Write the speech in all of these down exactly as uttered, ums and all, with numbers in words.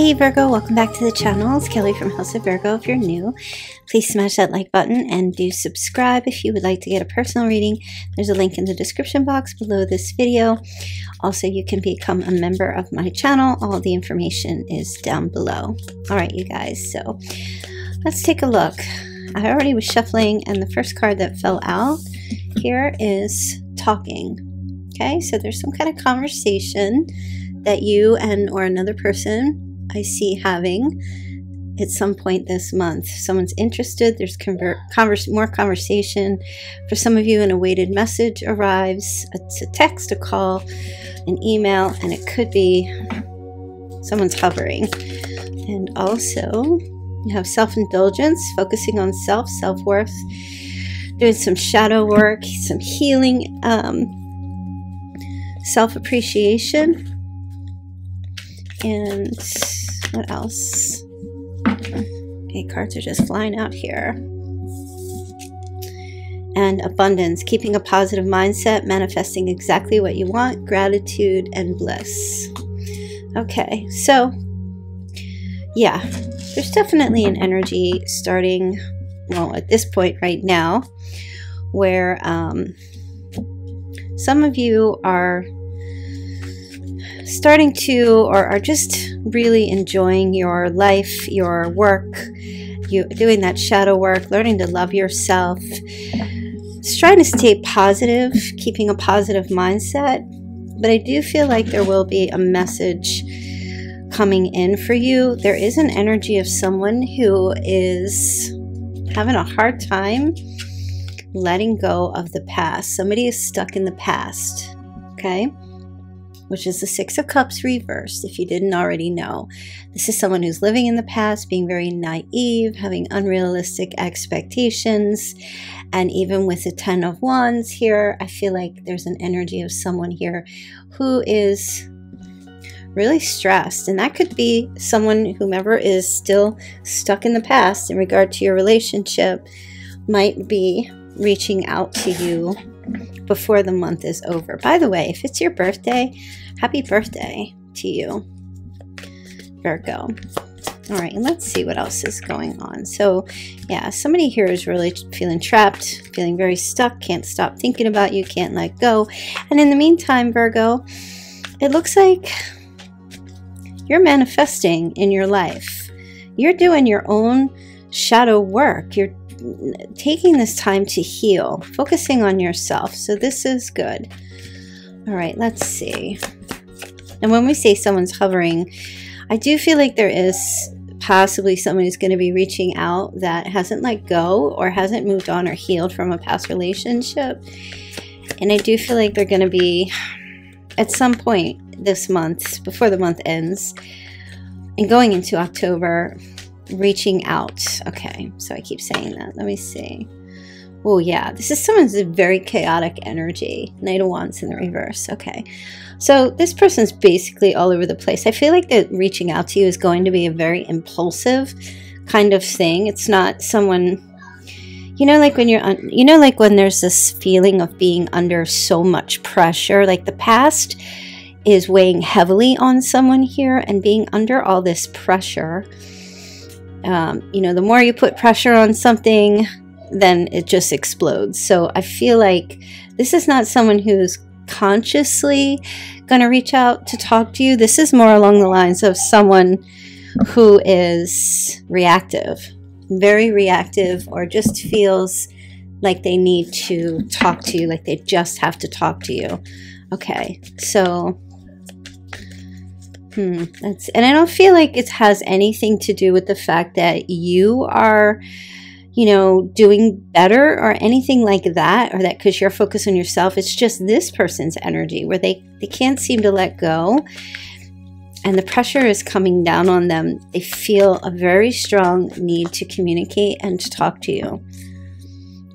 Hey Virgo, welcome back to the channel. It's Kelly from House of Virgo. If you're new, please smash that like button and do subscribe if you would like to get a personal reading. There's a link in the description box below this video. Also, you can become a member of my channel. All the information is down below. All right, you guys, so let's take a look. I already was shuffling and the first card that fell out here is talking. Okay, so there's some kind of conversation that you and or another person I see having at some point this month. Someone's interested, there's convert, converse, more conversation. For some of you, an awaited message arrives. It's a text, a call, an email, and it could be someone's hovering. And also, you have self-indulgence, focusing on self, self-worth, doing some shadow work, some healing, um, self-appreciation. And what else? Okay, cards are just flying out here. And abundance, keeping a positive mindset, manifesting exactly what you want, gratitude and bliss. Okay, so yeah, there's definitely an energy starting, well, at this point right now, where um, some of you are starting to or are just really enjoying your life, your work, you doing that shadow work, learning to love yourself, just trying to stay positive, keeping a positive mindset. But I do feel like there will be a message coming in for you. There is an energy of someone who is having a hard time letting go of the past. Somebody is stuck in the past, okay? Which is the Six of Cups reversed, if you didn't already know. This is someone who's living in the past, being very naive, having unrealistic expectations. And even with the Ten of Wands here, I feel like there's an energy of someone here who is really stressed. And that could be someone, whomever is still stuck in the past in regard to your relationship, might be reaching out to you before the month is over. By the way, if it's your birthday, happy birthday to you, Virgo. All right, and let's see what else is going on. So yeah, somebody here is really feeling trapped, feeling very stuck, can't stop thinking about you, can't let go. And in the meantime, Virgo, it looks like you're manifesting in your life. You're doing your own shadow work. You're taking this time to heal, focusing on yourself. So this is good. All right, let's see. And when we say someone's hovering, I do feel like there is possibly someone who's going to be reaching out that hasn't let go or hasn't moved on or healed from a past relationship. And I do feel like they're going to be at some point this month, before the month ends and going into October, reaching out. Okay, so I keep saying that. Let me see. Oh yeah, this is someone's very chaotic energy. Knight of Wands in the reverse. Okay, so this person's basically all over the place. I feel like that reaching out to you is going to be a very impulsive kind of thing. It's not someone, you know, like when you're un you know, like when there's this feeling of being under so much pressure, like the past is weighing heavily on someone here, and being under all this pressure. Um, you know, the more you put pressure on something, then it just explodes. So I feel like this is not someone who's consciously going to reach out to talk to you. This is more along the lines of someone who is reactive, very reactive, or just feels like they need to talk to you, like they just have to talk to you. Okay, so... Hmm, that's, and I don't feel like it has anything to do with the fact that you are, you know, doing better or anything like that, or that because you're focused on yourself. It's just this person's energy where they, they can't seem to let go, and the pressure is coming down on them. They feel a very strong need to communicate and to talk to you.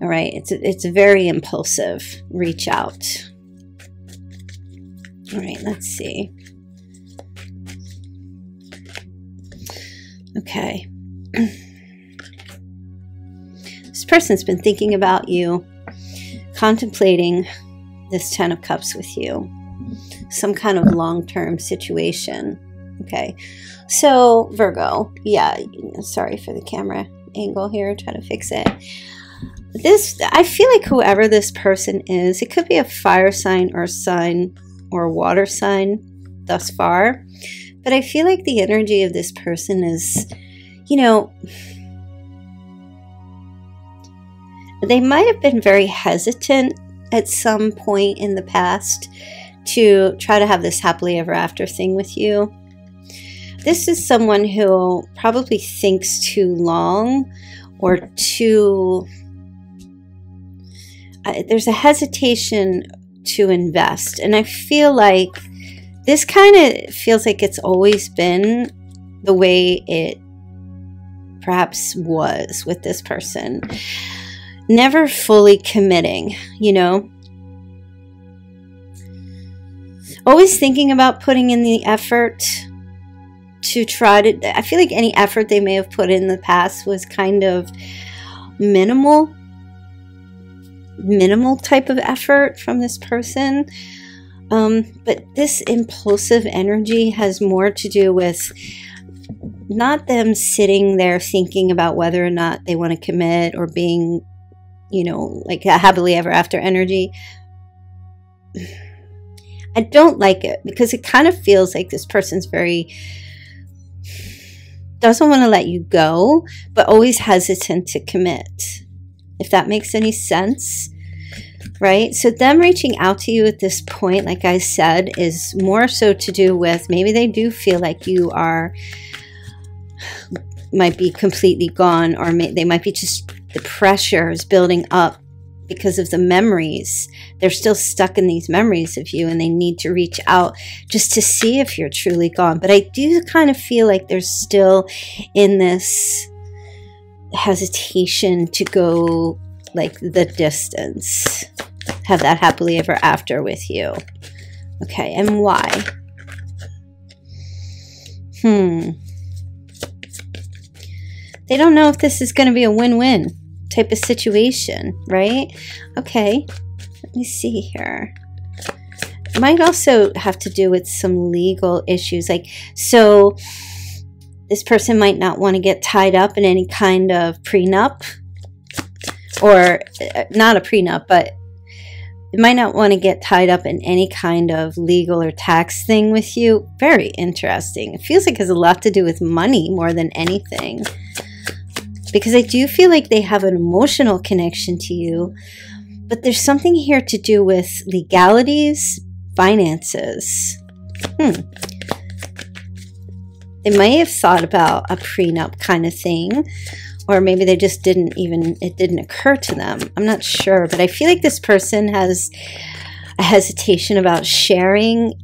All right, it's a, it's a very impulsive reach out. All right, let's see. Okay, this person's been thinking about you, contemplating this Ten of Cups with you, some kind of long-term situation. Okay, so Virgo, yeah, sorry for the camera angle here, trying to fix it. This, I feel like whoever this person is, it could be a fire sign or sign or water sign thus far, but I feel like the energy of this person is, you know, they might have been very hesitant at some point in the past to try to have this happily ever after thing with you. This is someone who probably thinks too long or too... Uh, there's a hesitation to invest. And I feel like this kind of feels like it's always been the way it perhaps was with this person. Never fully committing, you know? Always thinking about putting in the effort to try to... I feel like any effort they may have put in the past was kind of minimal. Minimal type of effort from this person. Um, but this impulsive energy has more to do with not them sitting there thinking about whether or not they want to commit or being, you know, like a happily ever after energy. I don't like it because it kind of feels like this person's very... doesn't want to let you go, but always hesitant to commit, if that makes any sense, right? So them reaching out to you at this point, like I said, is more so to do with maybe they do feel like you are, might be completely gone, or may, they might be just, the pressure is building up because of the memories. They're still stuck in these memories of you and they need to reach out just to see if you're truly gone. But I do kind of feel like they're still in this hesitation to go like the distance, have that happily ever after with you. Okay, and why? Hmm. They don't know if this is going to be a win-win type of situation, right? Okay, let me see here. It might also have to do with some legal issues. Like, so this person might not want to get tied up in any kind of prenup, or not a prenup, but it might not want to get tied up in any kind of legal or tax thing with you. Very interesting. It feels like it has a lot to do with money more than anything, because I do feel like they have an emotional connection to you, but there's something here to do with legalities, finances. Hmm. They may have thought about a prenup kind of thing, or maybe they just didn't even, it didn't occur to them. I'm not sure, but I feel like this person has a hesitation about sharing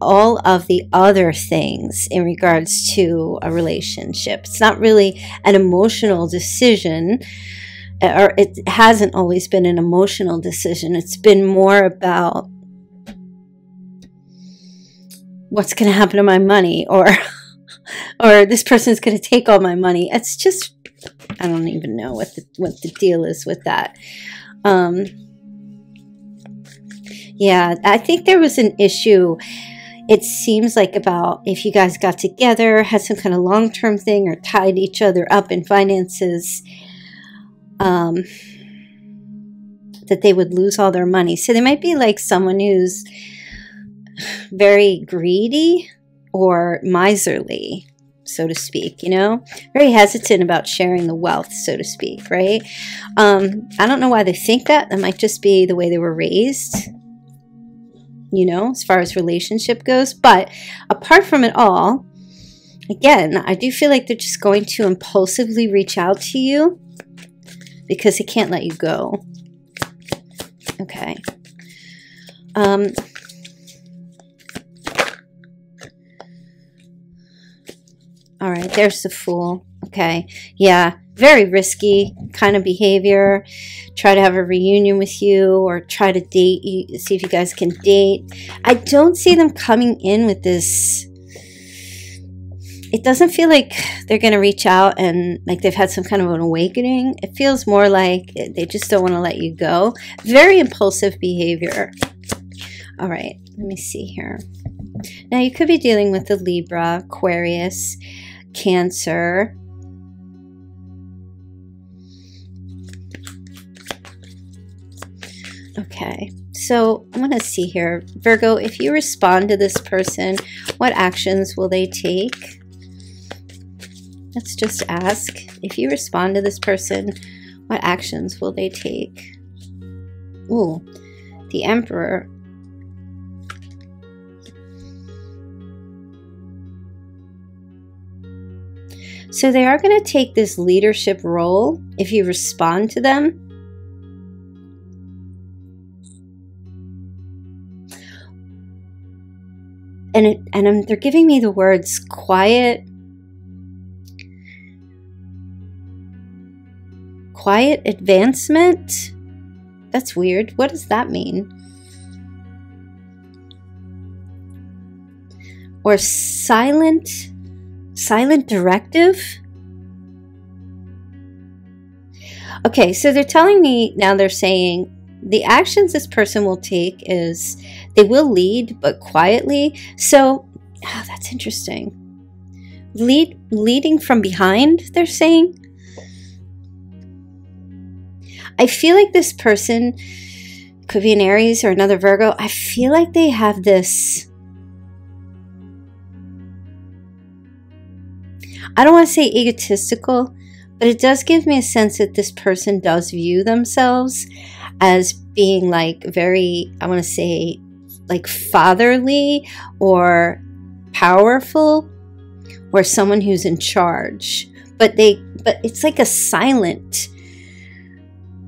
all of the other things in regards to a relationship. It's not really an emotional decision, or it hasn't always been an emotional decision. It's been more about what's going to happen to my money, or or this person's going to take all my money. It's just, I don't even know what the, what the deal is with that. Um, yeah, I think there was an issue, it seems like, about if you guys got together, had some kind of long-term thing, or tied each other up in finances, um, that they would lose all their money. So they might be like someone who's very greedy or miserly, so to speak, you know, very hesitant about sharing the wealth, so to speak, right? Um, I don't know why they think that. That might just be the way they were raised, you know, as far as relationship goes. But apart from it all, again, I do feel like they're just going to impulsively reach out to you because they can't let you go. Okay. Um... All right, there's the Fool. Okay, yeah, very risky kind of behavior. Try to have a reunion with you, or try to date you, see if you guys can date. I don't see them coming in with this. It doesn't feel like they're going to reach out and like they've had some kind of an awakening. It feels more like they just don't want to let you go. Very impulsive behavior. All right, let me see here. Now you could be dealing with the Libra, Aquarius, Cancer, okay. So I want to see here, Virgo, if you respond to this person, what actions will they take? Let's just ask, if you respond to this person, what actions will they take? Ooh, the Emperor. So they are going to take this leadership role if you respond to them. And, it, and I'm, they're giving me the words quiet, quiet advancement. That's weird. What does that mean? Or silent, silent directive. Okay, so they're telling me now, they're saying, the actions this person will take is they will lead, but quietly. So oh, that's interesting. Lead, leading from behind, they're saying. I feel like this person could be an Aries or another Virgo. I feel like they have this, I don't want to say egotistical, but it does give me a sense that this person does view themselves as being like very, I want to say like fatherly or powerful or someone who's in charge, but they, but it's like a silent,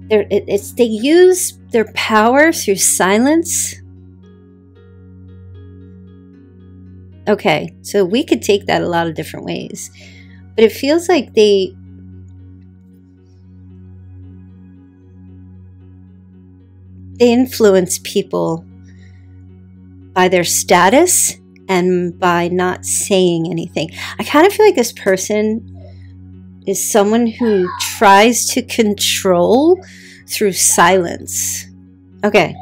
they're, it, it's, they use their power through silence. Okay. So we could take that a lot of different ways, but it feels like they, They influence people by their status and by not saying anything. I kind of feel like this person is someone who tries to control through silence. Okay.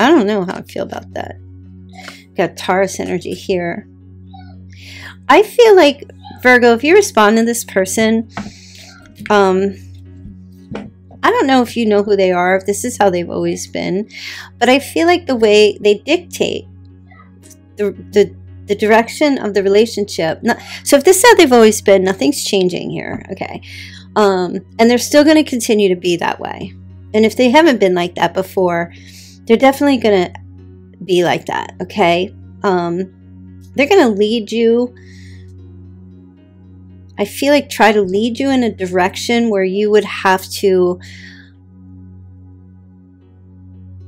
I don't know how I feel about that. Got Taurus energy here. I feel like, Virgo, if you respond to this person, um... I don't know if you know who they are, if this is how they've always been, but I feel like the way they dictate the, the, the direction of the relationship. Not, so if this is how they've always been, nothing's changing here. Okay. Um, and they're still going to continue to be that way. And if they haven't been like that before, they're definitely going to be like that. Okay. Um, they're going to lead you. I feel like try to lead you in a direction where you would have to,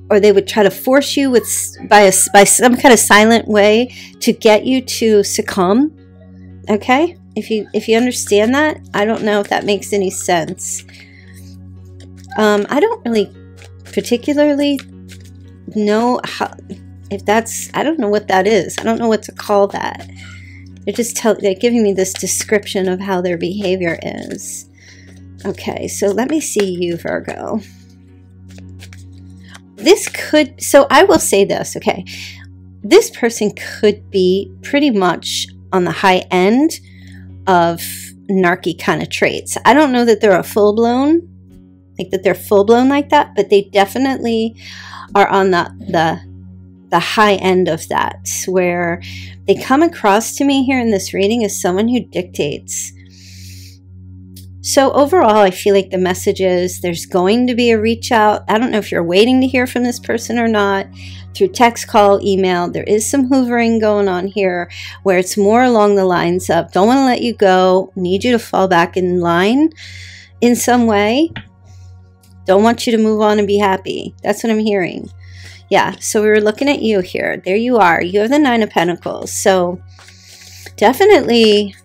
or they would try to force you with by a, by some kind of silent way to get you to succumb. Okay, if you if you understand that, I don't know if that makes any sense. Um, I don't really particularly know how if that's. I don't know what that is. I don't know what to call that. They're just tell, they're giving me this description of how their behavior is. Okay, so let me see you, Virgo. This could, so I will say this, okay. This person could be pretty much on the high end of narky kind of traits. I don't know that they're a full-blown, like that they're full-blown like that, but they definitely are on the, the the high end of that, where they come across to me here in this reading as someone who dictates. So overall, I feel like the message is there's going to be a reach out. I don't know if you're waiting to hear from this person or not, through text, call, email. There is some hoovering going on here where it's more along the lines of don't want to let you go, need you to fall back in line in some way, don't want you to move on and be happy. That's what I'm hearing. Yeah, so we were looking at you here. There you are. You have the Nine of Pentacles. So definitely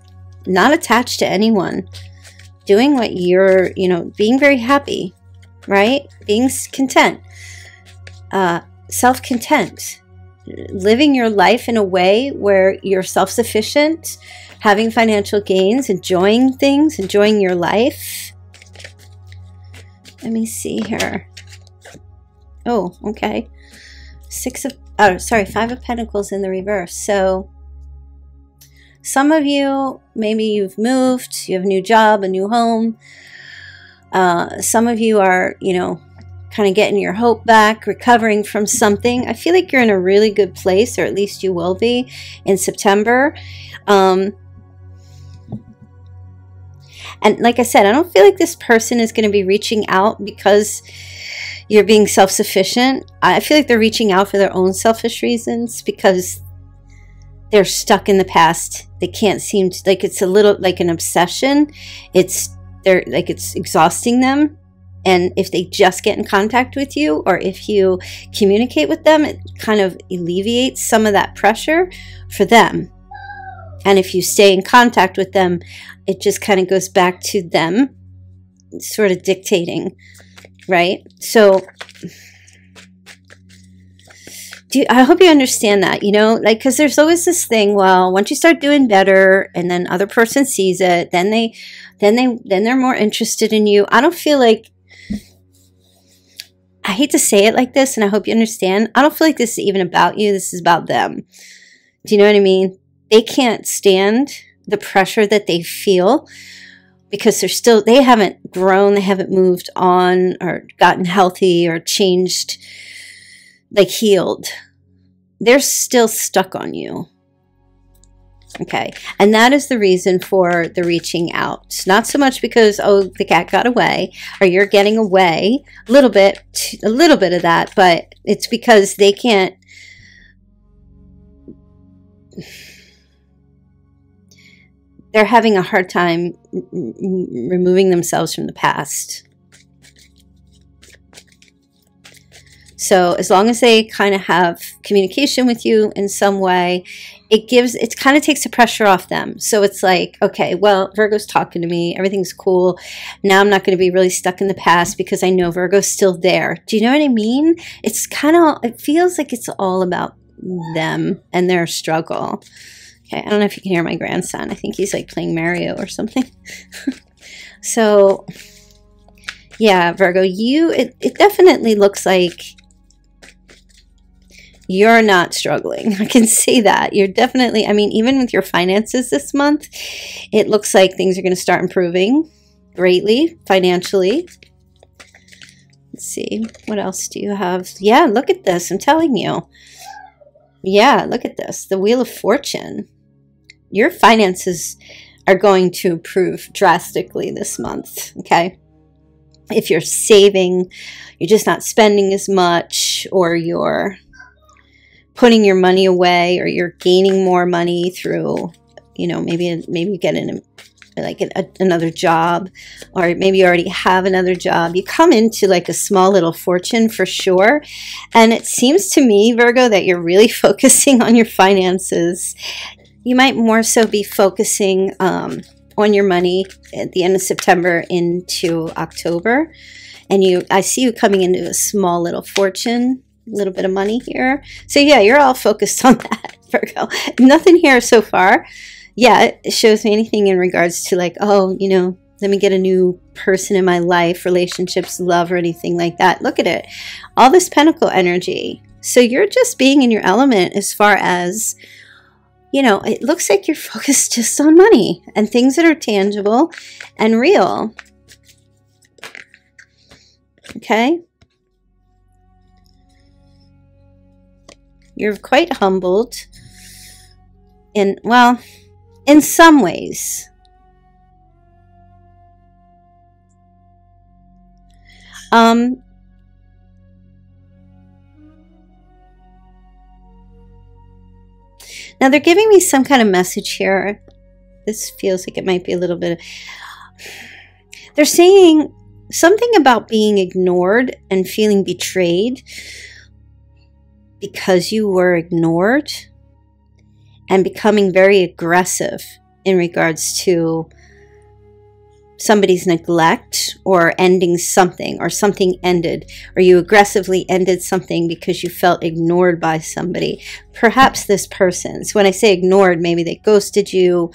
not attached to anyone. Doing what you're, you know, being very happy, right? Being content, uh, self-content, living your life in a way where you're self-sufficient, having financial gains, enjoying things, enjoying your life. Let me see here. Oh, okay. Six of oh, sorry, Five of Pentacles in the reverse. So some of you, maybe you've moved, you have a new job, a new home. Uh, some of you are, you know, kind of getting your hope back, recovering from something. I feel like you're in a really good place, or at least you will be in September. Um, and like I said, I don't feel like this person is going to be reaching out because you're being self-sufficient. I feel like they're reaching out for their own selfish reasons because they're stuck in the past. They can't seem to, like, it's a little like an obsession. It's, they're like, it's exhausting them. And if they just get in contact with you, or if you communicate with them, it kind of alleviates some of that pressure for them. And if you stay in contact with them, it just kind of goes back to them sort of dictating, right? So do you, I hope you understand that, you know, like, because there's always this thing, well, once you start doing better and then other person sees it, then they, then they, then they're more interested in you. I don't feel like, I hate to say it like this, and I hope you understand, I don't feel like this is even about you. This is about them. Do you know what I mean? They can't stand the pressure that they feel because they're still, they haven't grown, they haven't moved on or gotten healthy or changed, like healed. They're still stuck on you. Okay. And that is the reason for the reaching out. Not so much because, oh, the cat got away or you're getting away, a little bit, a little bit of that, but it's because they can't, they're having a hard time removing themselves from the past. So as long as they kind of have communication with you in some way, it gives, it kind of takes the pressure off them. So it's like, okay, well, Virgo's talking to me. Everything's cool. Now I'm not going to be really stuck in the past because I know Virgo's still there. Do you know what I mean? It's kind of, it feels like it's all about them and their struggle. Okay. I don't know if you can hear my grandson. I think he's like playing Mario or something. So yeah, Virgo, you, it, it definitely looks like you're not struggling. I can see that. You're definitely, I mean, even with your finances this month, it looks like things are going to start improving greatly financially. Let's see. What else do you have? Yeah, look at this. I'm telling you. Yeah, look at this. The Wheel of Fortune. Your finances are going to improve drastically this month, okay? If you're saving, you're just not spending as much, or you're putting your money away, or you're gaining more money through, you know, maybe maybe you get in a, like an, a, another job, or maybe you already have another job. You come into like a small little fortune for sure. And it seems to me, Virgo, that you're really focusing on your finances. You might more so be focusing um, on your money at the end of September into October. And you, I see you coming into a small little fortune, little bit of money here. So yeah, you're all focused on that, Virgo. Nothing here so far. Yeah, it shows me anything in regards to like, oh, you know, let me get a new person in my life, relationships, love, or anything like that. Look at it. All this pentacle energy. So you're just being in your element as far as, you know, it looks like you're focused just on money and things that are tangible and real. Okay. You're quite humbled in, well, in some ways. Um, now, they're giving me some kind of message here. This feels like it might be a little bit of, they're saying something about being ignored and feeling betrayed, because you were ignored, and becoming very aggressive in regards to somebody's neglect or ending something, or something ended, or you aggressively ended something because you felt ignored by somebody. Perhaps this person. So when I say ignored, maybe they ghosted you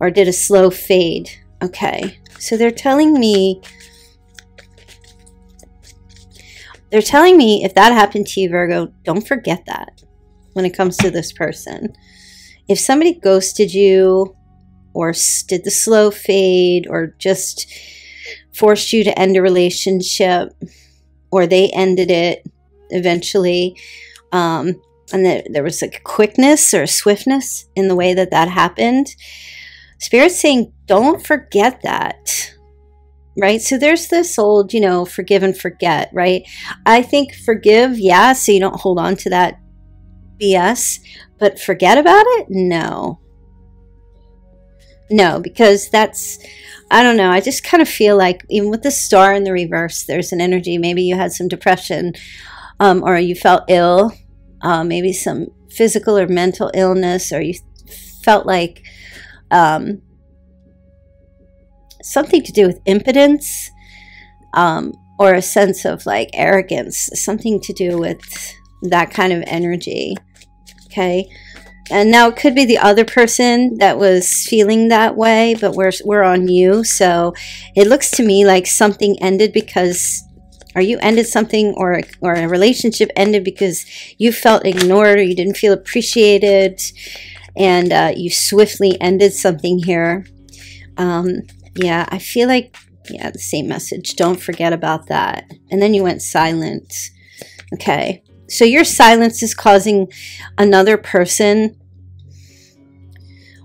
or did a slow fade. Okay. So they're telling me, They're telling me if that happened to you, Virgo, don't forget that. when it comes to this person. If somebody ghosted you or did the slow fade or just forced you to end a relationship, or they ended it eventually, um, and the, there was a quickness or a swiftness in the way that that happened, Spirit's saying, don't forget that, right? So there's this old, you know, forgive and forget, right? I think forgive, yeah, so you don't hold on to that B S, but forget about it? No. No, because that's, I don't know, I just kind of feel like even with the star in the reverse, there's an energy. Maybe you had some depression, um, or you felt ill, uh, maybe some physical or mental illness, or you felt like um, something to do with impotence, um, or a sense of like arrogance, something to do with that kind of energy, okay? And now it could be the other person that was feeling that way, but we're, we're on you. So it looks to me like something ended because, or you ended something, or, or a relationship ended because you felt ignored or you didn't feel appreciated. And uh, you swiftly ended something here. Um, yeah, I feel like, yeah, the same message. Don't forget about that. And then you went silent. Okay. So your silence is causing another person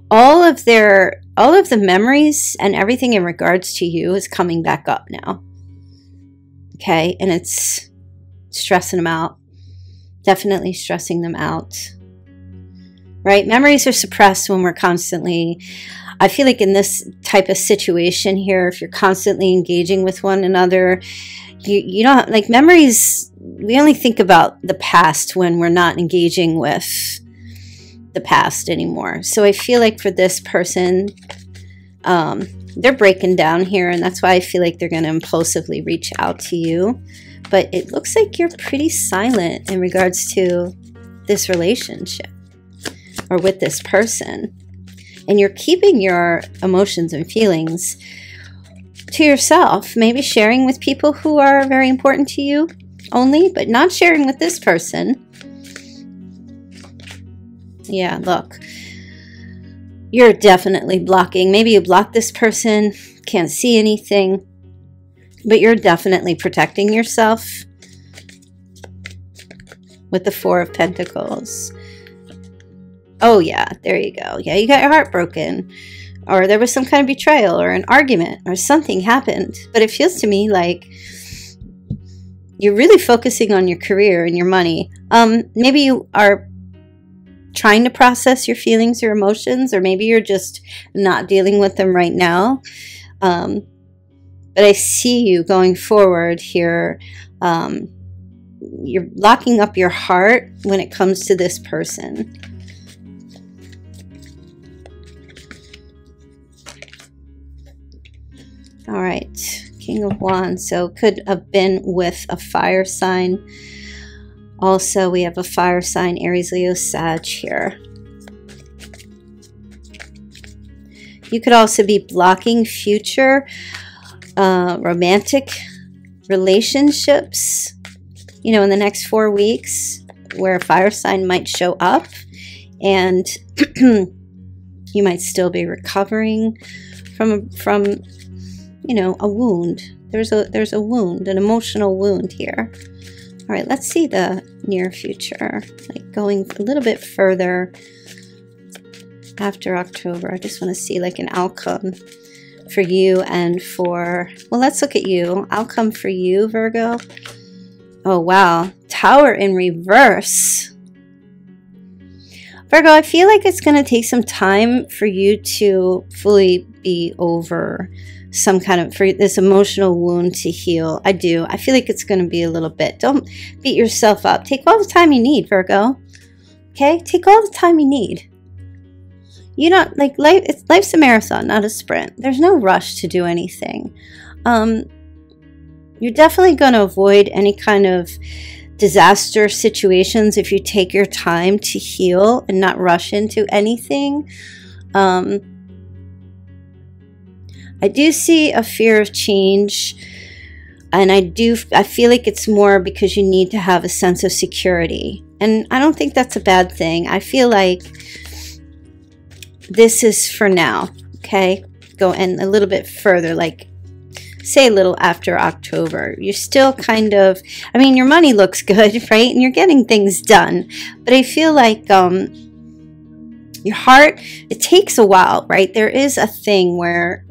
all of their all of the memories and everything in regards to you is coming back up now. Okay, and it's stressing them out. Definitely stressing them out. Right? Memories are suppressed when we're constantly, I feel like in this type of situation here, if you're constantly engaging with one another, you you don't like memories. We only think about the past when we're not engaging with the past anymore. So I feel like for this person, um, they're breaking down here, and that's why I feel like they're going to impulsively reach out to you. But it looks like you're pretty silent in regards to this relationship or with this person. And you're keeping your emotions and feelings to yourself, maybe sharing with people who are very important to you only, but not sharing with this person. Yeah, look, you're definitely blocking. Maybe you block this person, can't see anything, but you're definitely protecting yourself with the Four of Pentacles. Oh yeah, there you go. Yeah, you got your heart broken, or there was some kind of betrayal or an argument or something happened. But it feels to me like you're really focusing on your career and your money. Um, maybe you are trying to process your feelings, your emotions, or maybe you're just not dealing with them right now. Um, but I see you going forward here. Um, you're locking up your heart when it comes to this person. All right. King of Wands, so could have been with a fire sign. Also, we have a fire sign, Aries, Leo, Sag here. You could also be blocking future uh, romantic relationships, you know, in the next four weeks where a fire sign might show up, and you might still be recovering from, from you know, a wound. There's a there's a wound, an emotional wound here. All right, let's see the near future, like going a little bit further after October. I just want to see like an outcome for you and for, well, let's look at you. Outcome for you, Virgo. Oh, wow. Tower in reverse. Virgo, I feel like it's going to take some time for you to fully be over some kind of, for this emotional wound to heal. I do. I feel like it's going to be a little bit. Don't beat yourself up. Take all the time you need, Virgo. Okay? Take all the time you need. You don't, like, life, it's, life's a marathon, not a sprint. There's no rush to do anything. Um, you're definitely going to avoid any kind of disaster situations if you take your time to heal and not rush into anything. Um... I do see a fear of change, and I do, I feel like it's more because you need to have a sense of security And I don't think that's a bad thing. I feel like this is for now, okay? Go in a little bit further, like say a little after October. You're still kind of, I mean, your money looks good, right? And you're getting things done. But I feel like um, your heart, it takes a while, right? There is a thing where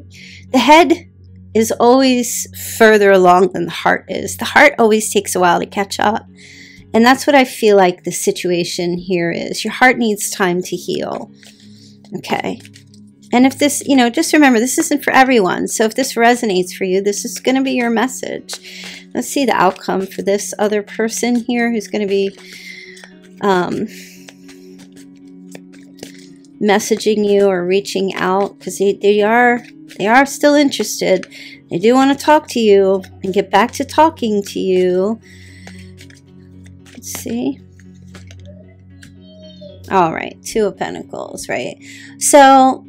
the head is always further along than the heart is. The heart always takes a while to catch up. And that's what I feel like the situation here is. Your heart needs time to heal. Okay. And if this, you know, just remember, this isn't for everyone. So if this resonates for you, this is going to be your message. Let's see the outcome for this other person here who's going to be um, messaging you or reaching out, because they, they are... They are still interested. They do want to talk to you and get back to talking to you. Let's see. All right, Two of Pentacles, right? So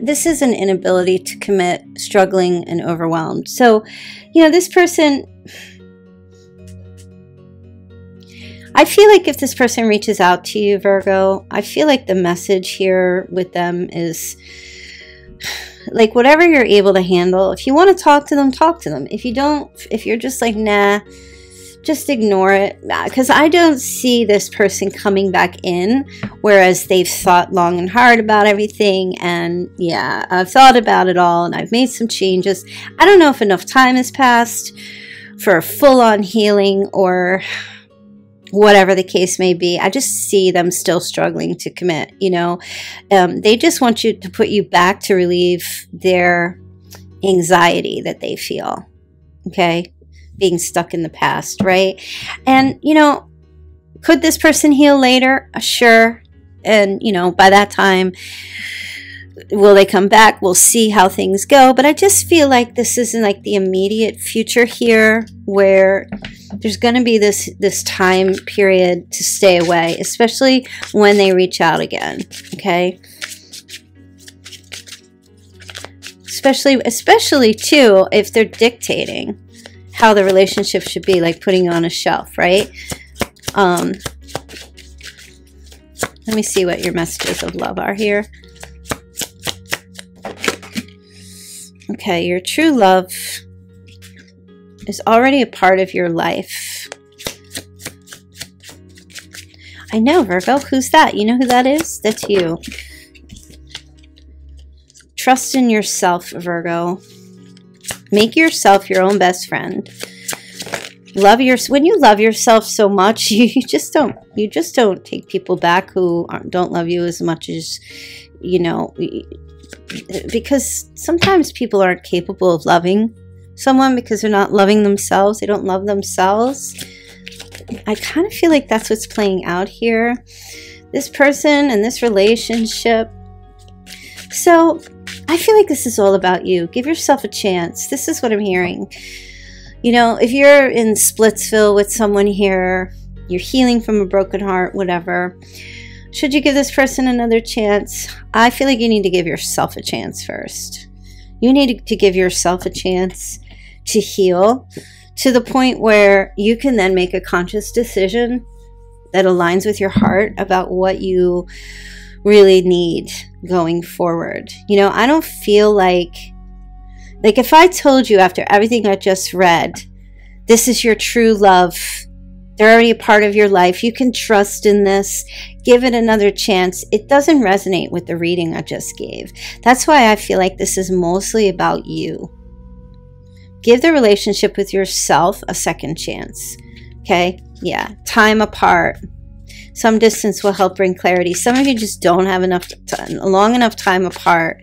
this is an inability to commit, struggling, and overwhelmed. So, you know, this person... I feel like if this person reaches out to you, Virgo, I feel like the message here with them is... like whatever you're able to handle. If you want to talk to them, talk to them. If you don't, if you're just like, nah, just ignore it. Because I don't see this person coming back in, whereas they've thought long and hard about everything. And yeah, I've thought about it all and I've made some changes. I don't know if enough time has passed for a full-on healing or whatever the case may be. I just see them still struggling to commit, you know. Um, they just want you to put you back to relieve their anxiety that they feel, okay? Being stuck in the past, right? And, you know, could this person heal later? Sure. And, you know, by that time, will they come back? We'll see how things go. But I just feel like this isn't like the immediate future here, where there's going to be this this time period to stay away, especially when they reach out again, okay? Especially, especially too, if they're dictating how the relationship should be, like putting on a shelf, right? Um, let me see what your messages of love are here. Okay, your true love is already a part of your life. I know, Virgo, who's that? You know who that is? That's you. Trust in yourself, Virgo. Make yourself your own best friend. Love your, when you love yourself so much, you, you just don't, you just don't take people back who aren't, don't love you as much as, you know, because sometimes people aren't capable of loving someone because they're not loving themselves. They don't love themselves. I kind of feel like that's what's playing out here. This person and this relationship. So I feel like this is all about you. Give yourself a chance. This is what I'm hearing. You know, if you're in Splitsville with someone here, you're healing from a broken heart, whatever. Should you give this person another chance? I feel like you need to give yourself a chance first. You need to give yourself a chance to heal to the point where you can then make a conscious decision that aligns with your heart about what you really need going forward. You know, I don't feel like, like if I told you after everything I just read, this is your true love, they're already a part of your life, you can trust in this, give it another chance, it doesn't resonate with the reading I just gave. That's why I feel like this is mostly about you. Give the relationship with yourself a second chance, okay? Yeah, time apart. Some distance will help bring clarity. Some of you just don't have enough time, long enough time apart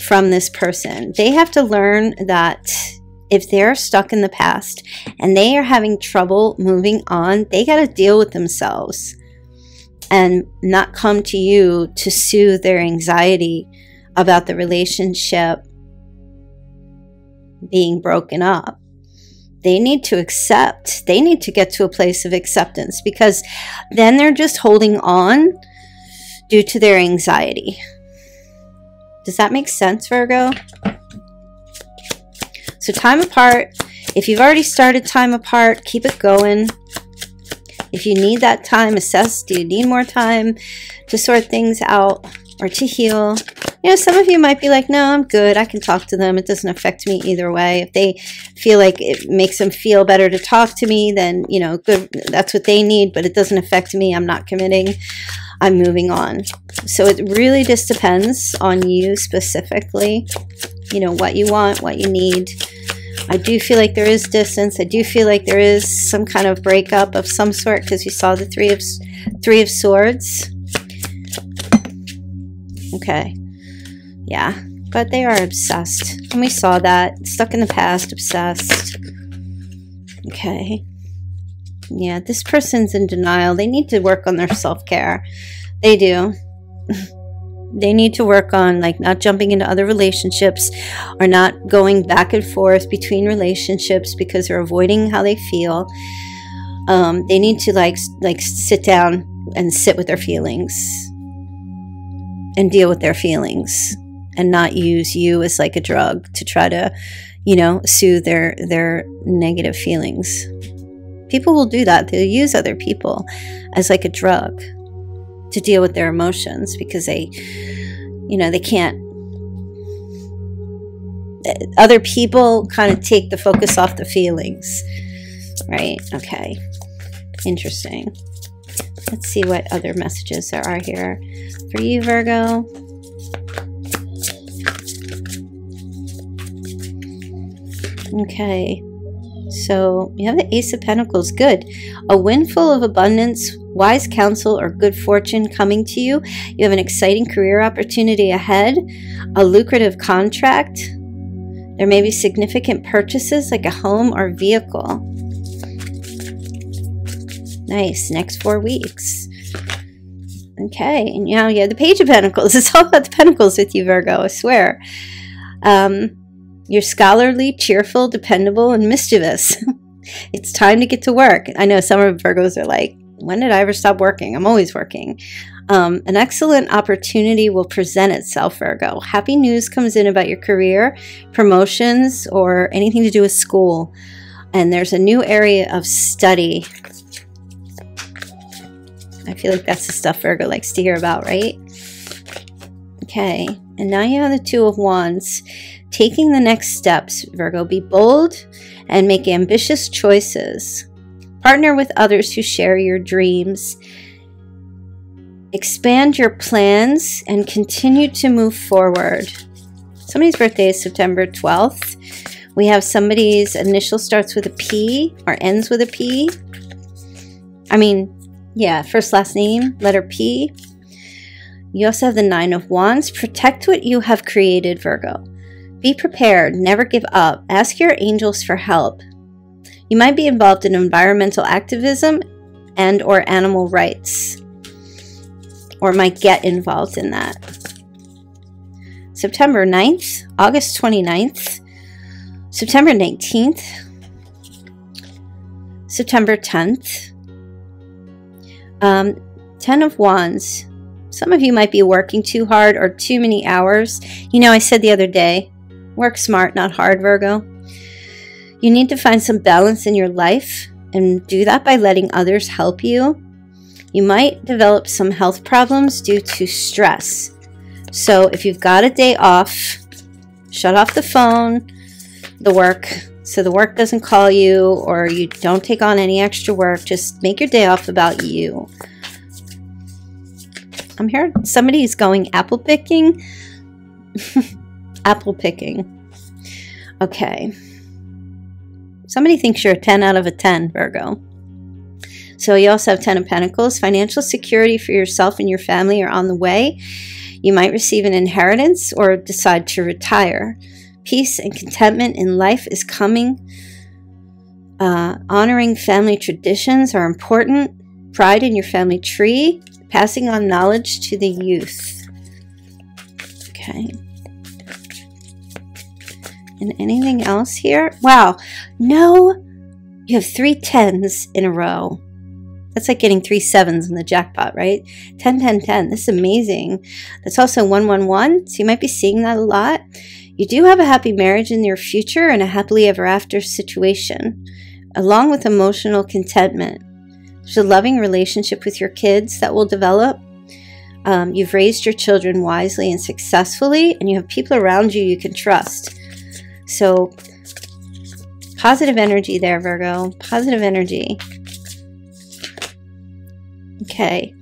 from this person. They have to learn that if they're stuck in the past and they are having trouble moving on, they got to deal with themselves and not come to you to soothe their anxiety about the relationship being broken up. They need to accept. They need to get to a place of acceptance, because then they're just holding on due to their anxiety. Does that make sense, Virgo? So time apart. If you've already started time apart, keep it going. If you need that time, assess, do you need more time to sort things out or to heal? You know, some of you might be like, no, I'm good. I can talk to them. It doesn't affect me either way. If they feel like it makes them feel better to talk to me, then, you know, good. That's what they need, but it doesn't affect me. I'm not committing. I'm moving on. So it really just depends on you specifically, you know, what you want, what you need. I do feel like there is distance. I do feel like there is some kind of breakup of some sort, because you saw the three of three of swords. Okay. Yeah, but they are obsessed, and we saw that. Stuck in the past, obsessed. Okay. Yeah, this person's in denial. They need to work on their self-care. They do. They need to work on, like, not jumping into other relationships or not going back and forth between relationships because they're avoiding how they feel. Um, they need to, like, like sit down and sit with their feelings and deal with their feelings and not use you as, like, a drug to try to, you know, soothe their, their negative feelings. People will do that. They'll use other people as, like, a drug to deal with their emotions because they, you know, they can't. Other people kind of take the focus off the feelings, right? Okay, interesting. Let's see what other messages there are here for you, Virgo. Okay, so you have the Ace of Pentacles. Good. A windfall of abundance, wise counsel, or good fortune coming to you. You have an exciting career opportunity ahead, a lucrative contract. There may be significant purchases like a home or vehicle. Nice. Next four weeks. Okay. And now you have the Page of Pentacles. It's all about the Pentacles with you, Virgo, I swear. Um... You're scholarly, cheerful, dependable, and mischievous. It's time to get to work. I know some of Virgos are like, when did I ever stop working? I'm always working. Um, an excellent opportunity will present itself, Virgo. Happy news comes in about your career, promotions, or anything to do with school. And there's a new area of study. I feel like that's the stuff Virgo likes to hear about, right? Okay. And now you have the Two of Wands. Taking the next steps, Virgo. Be bold and make ambitious choices. Partner with others who share your dreams. Expand your plans and continue to move forward. Somebody's birthday is September twelfth. We have somebody's initial starts with a P or ends with a P. I mean, yeah, first, last name, letter P. You also have the Nine of Wands. Protect what you have created, Virgo. Be prepared. Never give up. Ask your angels for help. You might be involved in environmental activism and or animal rights, or might get involved in that. September ninth, August twenty-ninth, September nineteenth, September tenth. Um, Ten of Wands. Some of you might be working too hard or too many hours. You know, I said the other day, work smart, not hard, Virgo. You need to find some balance in your life and do that by letting others help you. You might develop some health problems due to stress. So if you've got a day off, shut off the phone, the work, so the work doesn't call you, or you don't take on any extra work. Just make your day off about you. I'm here. Somebody is going apple picking. Apple picking. Okay. Somebody thinks you're a ten out of a ten, Virgo. So you also have Ten of Pentacles. Financial security for yourself and your family are on the way. You might receive an inheritance or decide to retire. Peace and contentment in life is coming. Uh, honoring family traditions are important. Pride in your family tree. Passing on knowledge to the youth. Okay. And anything else here? Wow. No, you have three tens in a row. That's like getting three sevens in the jackpot, right? ten, ten, ten. This is amazing. That's also one one one. So you might be seeing that a lot. You do have a happy marriage in your future and a happily ever after situation, along with emotional contentment. There's a loving relationship with your kids that will develop. Um, you've raised your children wisely and successfully, and you have people around you you can trust. So positive energy there, Virgo. Positive energy. Okay.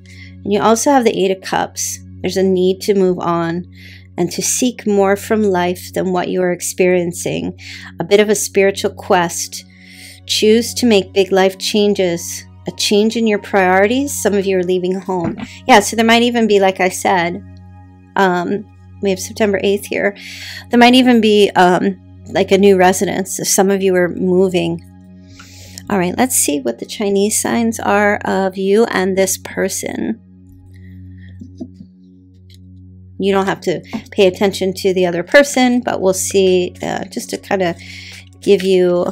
And you also have the Eight of Cups. There's a need to move on and to seek more from life than what you are experiencing. A bit of a spiritual quest. Choose to make big life changes. A change in your priorities. Some of you are leaving home. Yeah, so there might even be, like I said, um, we have September eighth here. There might even be um, like a new residence if some of you are moving. All right, let's see what the Chinese signs are of you and this person. You don't have to pay attention to the other person, but we'll see uh, just to kind of give you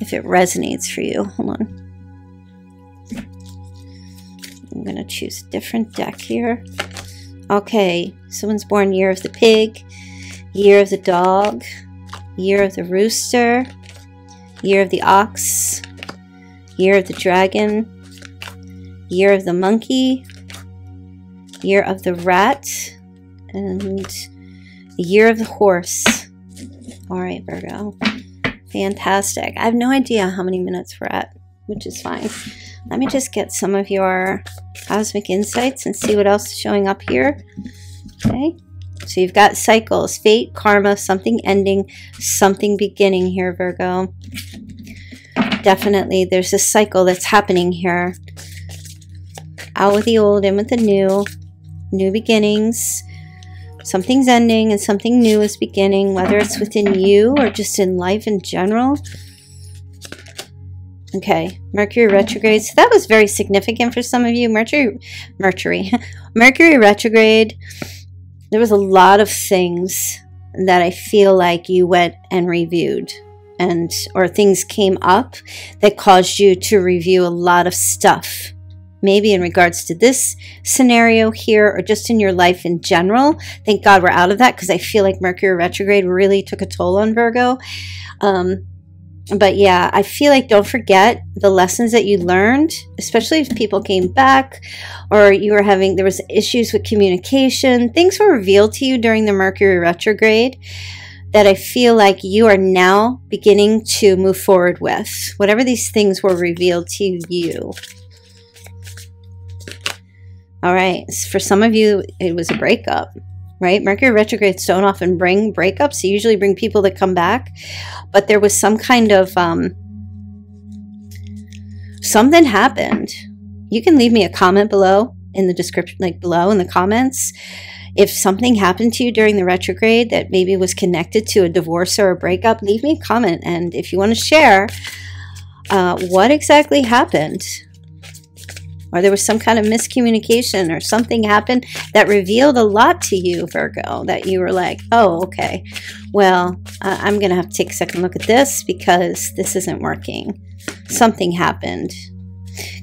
if it resonates for you. Hold on. I'm going to choose a different deck here. Okay, someone's born year of the pig, year of the dog, year of the rooster, year of the ox, year of the dragon, year of the monkey, year of the rat, and the year of the horse. All right, Virgo. Fantastic. I have no idea how many minutes we're at, which is fine. Let me just get some of your cosmic insights and see what else is showing up here. Okay. So you've got cycles, fate, karma, something ending, something beginning here, Virgo. Definitely there's a cycle that's happening here. Out with the old, in with the new. New beginnings. Something's ending and something new is beginning, whether it's within you or just in life in general. Okay, Mercury retrograde. So that was very significant for some of you. Mercury, Mercury, Mercury retrograde. There was a lot of things that I feel like you went and reviewed, and or things came up that caused you to review a lot of stuff. Maybe in regards to this scenario here or just in your life in general. Thank God we're out of that, because I feel like Mercury retrograde really took a toll on Virgo. Um, but yeah, I feel like don't forget the lessons that you learned, especially if people came back or you were having, there was issues with communication. Things were revealed to you during the Mercury retrograde that I feel like you are now beginning to move forward with. Whatever these things were revealed to you. All right, for some of you, it was a breakup, right? Mercury retrogrades don't often bring breakups. They usually bring people that come back. But there was some kind of, um, something happened. You can leave me a comment below in the description, like below in the comments. If something happened to you during the retrograde that maybe was connected to a divorce or a breakup, leave me a comment. And if you want to share uh, what exactly happened, or there was some kind of miscommunication or something happened that revealed a lot to you, Virgo, that you were like, oh, okay, well, uh, I'm going to have to take a second look at this because this isn't working. Something happened.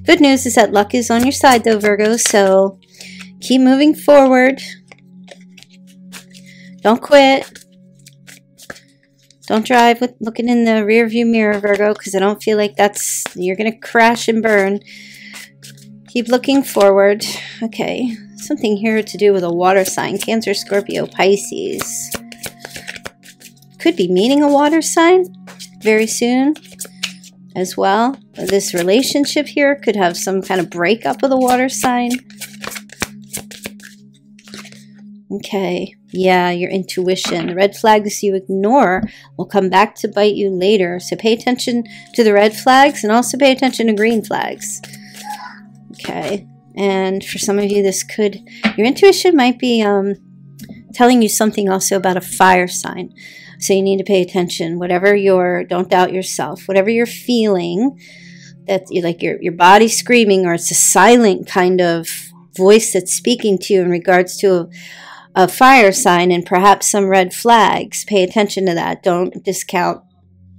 Good news is that luck is on your side, though, Virgo, so keep moving forward. Don't quit. Don't drive with looking in the rearview mirror, Virgo, because I don't feel like that's, you're going to crash and burn. Keep looking forward. Okay, something here to do with a water sign. Cancer, Scorpio, Pisces. Could be meeting a water sign very soon as well. This relationship here could have some kind of breakup with a water sign. Okay, yeah, your intuition. The red flags you ignore will come back to bite you later. So pay attention to the red flags and also pay attention to green flags. Okay, and for some of you, this could, your intuition might be um, telling you something also about a fire sign. So you need to pay attention. Whatever your, don't doubt yourself. Whatever you're feeling, that you like your your body's screaming, or it's a silent kind of voice that's speaking to you in regards to a, a fire sign and perhaps some red flags. Pay attention to that. Don't discount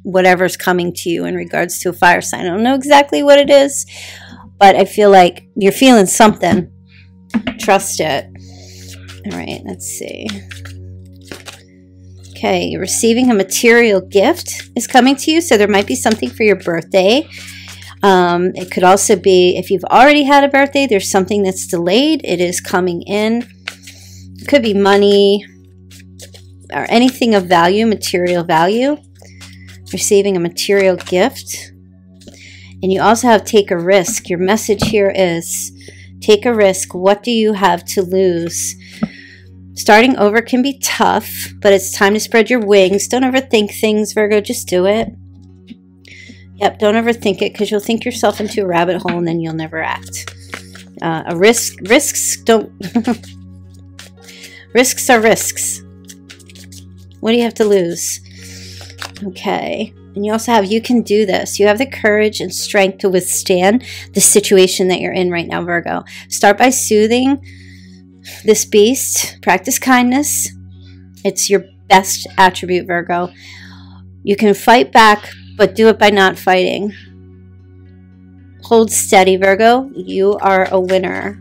whatever's coming to you in regards to a fire sign. I don't know exactly what it is, but I feel like you're feeling something. Trust it. All right, let's see. Okay, you're receiving a material gift is coming to you, so there might be something for your birthday. Um, it could also be if you've already had a birthday, there's something that's delayed. It is coming in. It could be money or anything of value, material value, receiving a material gift. And you also have take a risk. Your message here is take a risk. What do you have to lose? Starting over can be tough, but it's time to spread your wings. Don't overthink things, Virgo. Just do it. Yep, don't overthink it because you'll think yourself into a rabbit hole and then you'll never act. Uh, a risk, risks don't, risks are risks. What do you have to lose? Okay, and you also have, you can do this. You have the courage and strength to withstand the situation that you're in right now, Virgo. Start by soothing this beast. Practice kindness. It's your best attribute, Virgo. You can fight back, but do it by not fighting. Hold steady, Virgo. You are a winner.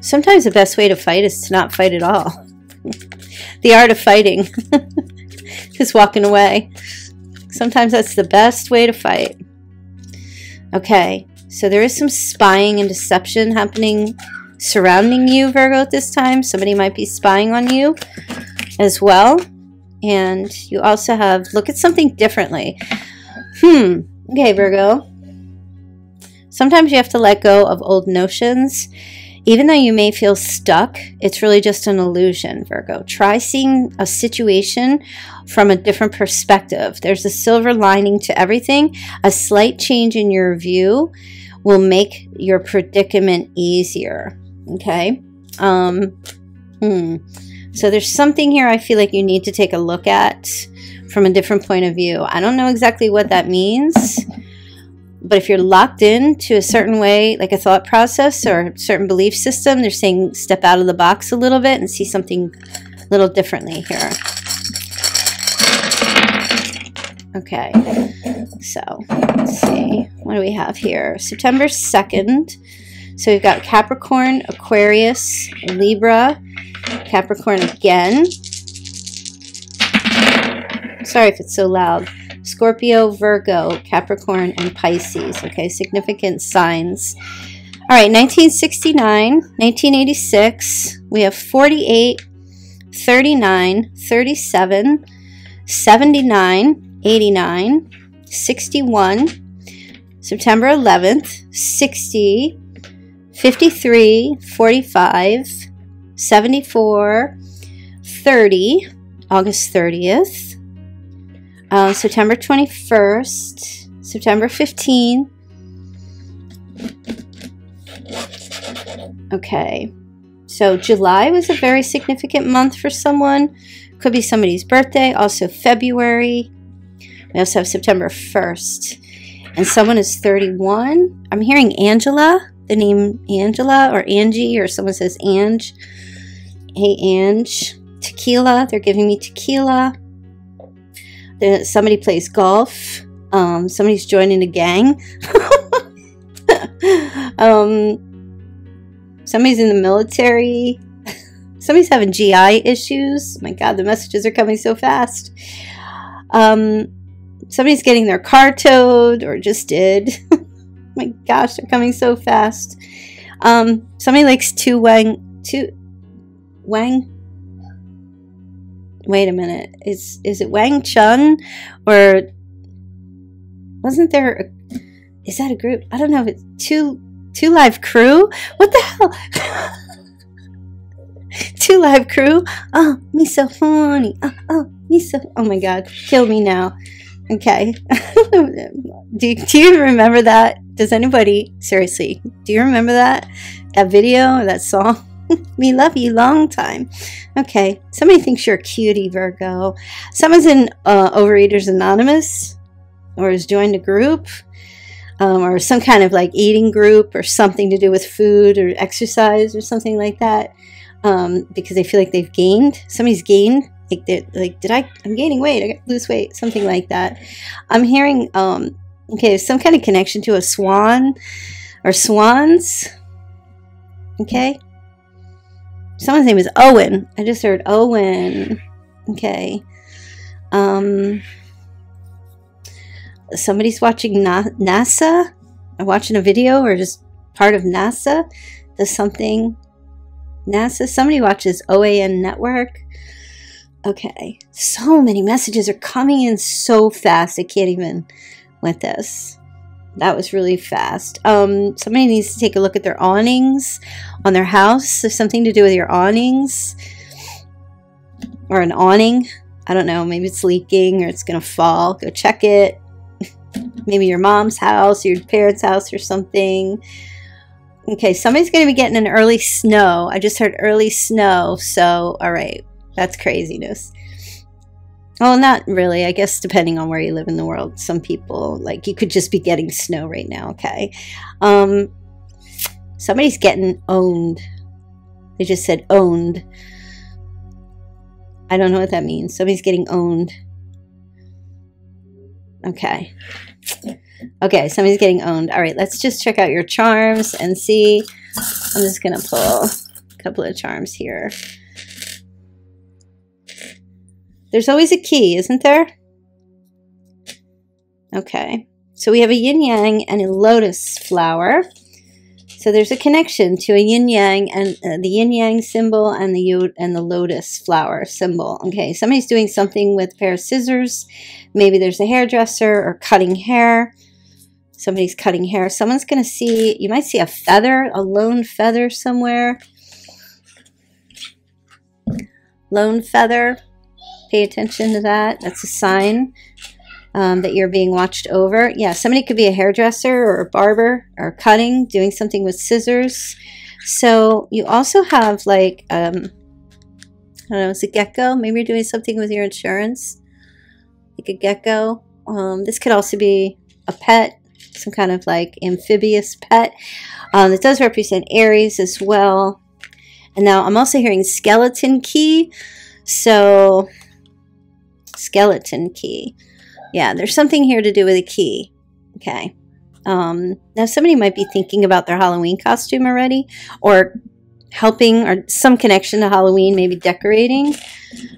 Sometimes the best way to fight is to not fight at all. The art of fighting. Just walking away. Sometimes that's the best way to fight. Okay, so there is some spying and deception happening surrounding you, Virgo, at this time. Somebody might be spying on you as well. And you also have, look at something differently. Hmm. Okay, Virgo. Sometimes you have to let go of old notions. Even though you may feel stuck, it's really just an illusion, Virgo. Try seeing a situation from a different perspective. There's a silver lining to everything. A slight change in your view will make your predicament easier. Okay. Um, hmm. So there's something here I feel like you need to take a look at from a different point of view. I don't know exactly what that means, but if you're locked in to a certain way, like a thought process or a certain belief system, they're saying step out of the box a little bit and see something a little differently here. Okay, so let's see. What do we have here? September second. So we've got Capricorn, Aquarius, Libra, Capricorn again. Sorry if it's so loud. Scorpio, Virgo, Capricorn, and Pisces. Okay, significant signs. All right, nineteen sixty-nine, nineteen eighty-six. We have forty-eight, thirty-nine, thirty-seven, seventy-nine, eighty-nine, sixty-one, September eleventh, sixty, fifty-three, forty-five, seventy-four, thirty, August thirtieth, uh, September twenty-first, September fifteenth. Okay, so July was a very significant month for someone. Could be somebody's birthday. Also February. We also have September first. And someone is thirty-one. I'm hearing Angela. The name Angela or Angie, or someone says Ange. Hey, Ange. Tequila. They're giving me tequila. Then somebody plays golf. Um, somebody's joining a gang. um, somebody's in the military. Somebody's having G I issues. My God, the messages are coming so fast. Um, somebody's getting their car towed or just did. My gosh, they're coming so fast. Um, somebody likes to wang, to wang. Wait a minute, is is it Wang Chun or wasn't there? A, is that a group? I don't know if it's two two live crew. What the hell? Two live crew. Oh, me so horny. Oh, oh, me so. Oh my God, kill me now. Okay. do, do you remember that? Does anybody, seriously, do you remember that? That video or that song? We love you long time. Okay. Somebody thinks you're a cutie, Virgo. Someone's in uh, Overeaters Anonymous or has joined a group um, or some kind of like eating group or something to do with food or exercise or something like that um, because they feel like they've gained. Somebody's gained. Like, like, did I, I'm gaining weight, I gotta lose weight, something like that. I'm hearing, um, okay, there's some kind of connection to a swan or swans, okay? Someone's name is Owen. I just heard Owen, okay. Um, somebody's watching Na NASA, or watching a video, or just part of NASA, the something NASA. Somebody watches O A N Network. Okay, so many messages are coming in so fast. I can't even with this. That was really fast. Um, somebody needs to take a look at their awnings on their house. There's something to do with your awnings or an awning. I don't know. Maybe it's leaking or it's going to fall. Go check it. Maybe your mom's house, your parents' house or something. Okay, somebody's going to be getting an early snow. I just heard early snow. So, all right. That's craziness. Well, not really. I guess depending on where you live in the world, some people, like, you could just be getting snow right now, okay? Um, somebody's getting owned. They just said owned. I don't know what that means. Somebody's getting owned. Okay. Okay, somebody's getting owned. All right, let's just check out your charms and see. I'm just going to pull a couple of charms here. There's always a key, isn't there? Okay. So we have a yin-yang and a lotus flower. So there's a connection to a yin-yang and uh, the yin-yang symbol and the and the lotus flower symbol. Okay. Somebody's doing something with a pair of scissors. Maybe there's a hairdresser or cutting hair. Somebody's cutting hair. Someone's going to see, you might see a feather, a lone feather somewhere. Lone feather. Pay attention to that. That's a sign um, that you're being watched over. Yeah, somebody could be a hairdresser or a barber or cutting, doing something with scissors. So you also have like, um, I don't know, it's a gecko. Maybe you're doing something with your insurance, like a gecko. Um, this could also be a pet, some kind of like amphibious pet. Um, it does represent Aries as well. And now I'm also hearing skeleton key. So... skeleton key. Yeah, there's something here to do with a key. Okay. Um, now somebody might be thinking about their Halloween costume already, or helping, or some connection to Halloween, maybe decorating.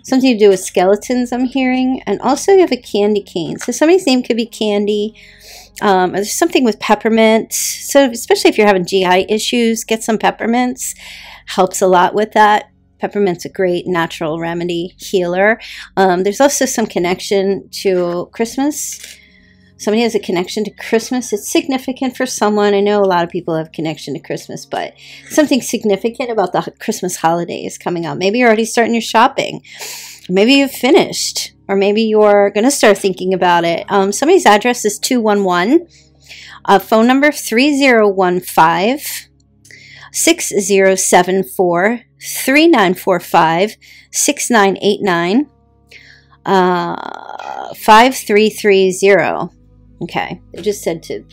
Something to do with skeletons, I'm hearing. And also you have a candy cane. So somebody's name could be Candy. Um, or there's something with peppermint. So especially if you're having G I issues, get some peppermints. Helps a lot with that. Peppermint's a great natural remedy healer. Um, there's also some connection to Christmas. Somebody has a connection to Christmas. It's significant for someone. I know a lot of people have connection to Christmas, but something significant about the Christmas holiday is coming up. Maybe you're already starting your shopping. Maybe you've finished, or maybe you're going to start thinking about it. Um, somebody's address is two one one, uh, phone number three zero one five. six zero seven four, three nine four five, six nine eight nine, uh, five three three zero. Okay, they just said to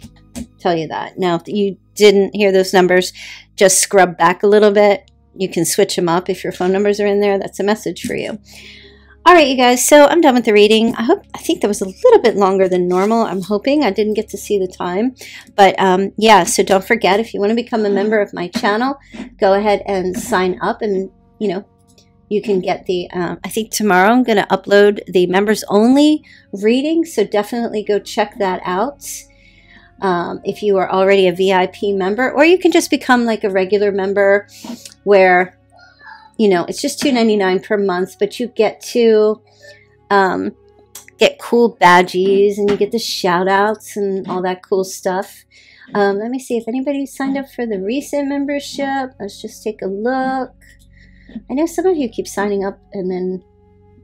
tell you that. Now, if you didn't hear those numbers, just scrub back a little bit. You can switch them up if your phone numbers are in there. That's a message for you. All right, you guys, so I'm done with the reading. I hope, I think that was a little bit longer than normal. I'm hoping I didn't get to see the time. But um, yeah, so don't forget, if you want to become a member of my channel, go ahead and sign up, and, you know, you can get the, um, I think tomorrow I'm going to upload the members only reading. So definitely go check that out. Um, if you are already a V I P member, or you can just become like a regular member where, you know, it's just two ninety-nine per month, but you get to um, get cool badges, and you get the shout outs and all that cool stuff. Um, let me see if anybody signed up for the recent membership. Let's just take a look. I know some of you keep signing up and then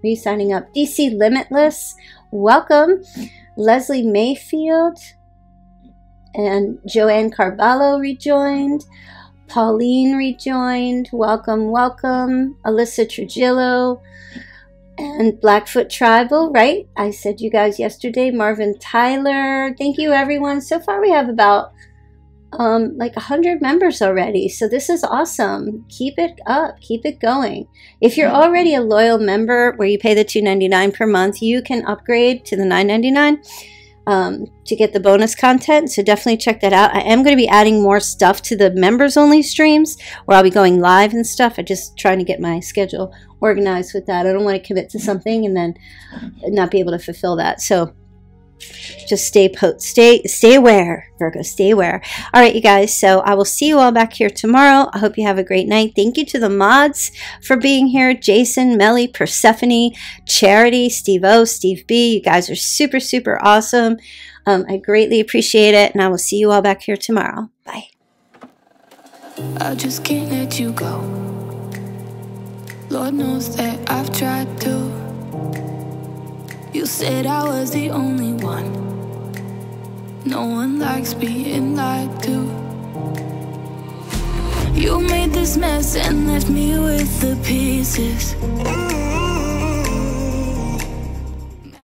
re-signing up. D C Limitless, welcome. Leslie Mayfield and Joanne Carvalho rejoined. Pauline rejoined. Welcome, welcome. Alyssa Trujillo and Blackfoot Tribal, right? I said you guys yesterday. Marvin Tyler. Thank you, everyone. So far, we have about um, like one hundred members already. So this is awesome. Keep it up. Keep it going. If you're already a loyal member where you pay the two ninety-nine per month, you can upgrade to the nine ninety-nine. Um, to get the bonus content, so definitely check that out. I am going to be adding more stuff to the members only streams where I'll be going live and stuff. I'm just trying to get my schedule organized with that. I don't want to commit to something and then not be able to fulfill that. So Just stay put, stay, stay aware, Virgo, stay aware. All right, you guys, so I will see you all back here tomorrow. I hope you have a great night. Thank you to the mods for being here. Jason, Melly, Persephone, Charity, Steve O, Steve B. You guys are super, super awesome. Um, I greatly appreciate it, and I will see you all back here tomorrow. Bye. I just can't let you go. Lord knows that I've tried to. You said I was the only one. No one likes being lied to. You made this mess and left me with the pieces.